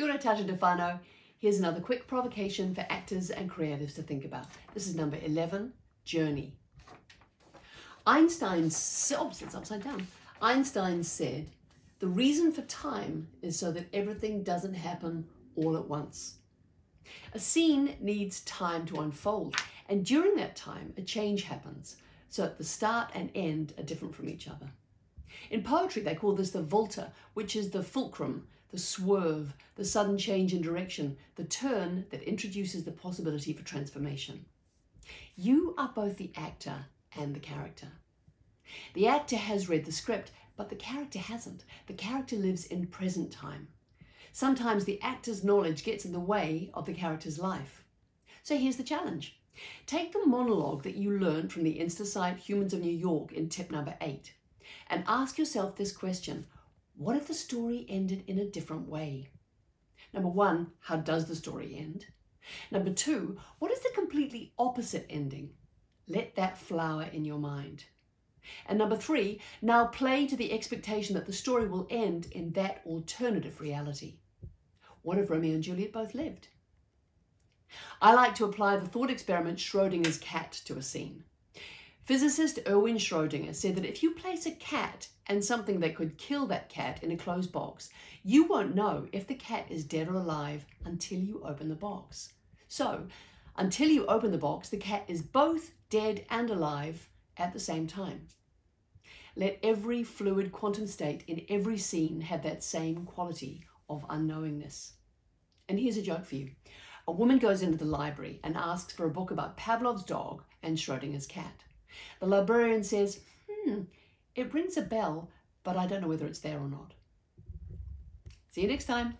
You're Natasha Defano. Here's another quick provocation for actors and creatives to think about. This is number 11, journey. Einstein said, the reason for time is so that everything doesn't happen all at once. A scene needs time to unfold, and during that time, a change happens, so that the start and end are different from each other. In poetry, they call this the Volta, which is the fulcrum, the swerve, the sudden change in direction, the turn that introduces the possibility for transformation. You are both the actor and the character. The actor has read the script, but the character hasn't. The character lives in present time. Sometimes the actor's knowledge gets in the way of the character's life. So here's the challenge. Take the monologue that you learned from the Insta site Humans of New York in tip number 8 and ask yourself this question. What if the story ended in a different way? Number 1, how does the story end? Number 2, what is the completely opposite ending? Let that flower in your mind. And number 3, now play to the expectation that the story will end in that alternative reality. What if Romeo and Juliet both lived? I like to apply the thought experiment Schrödinger's cat to a scene. Physicist Erwin Schrödinger said that if you place a cat and something that could kill that cat in a closed box, you won't know if the cat is dead or alive until you open the box. So, until you open the box, the cat is both dead and alive at the same time. Let every fluid quantum state in every scene have that same quality of unknowingness. And here's a joke for you. A woman goes into the library and asks for a book about Pavlov's dog and Schrödinger's cat. The librarian says, it rings a bell, but I don't know whether it's there or not. See you next time.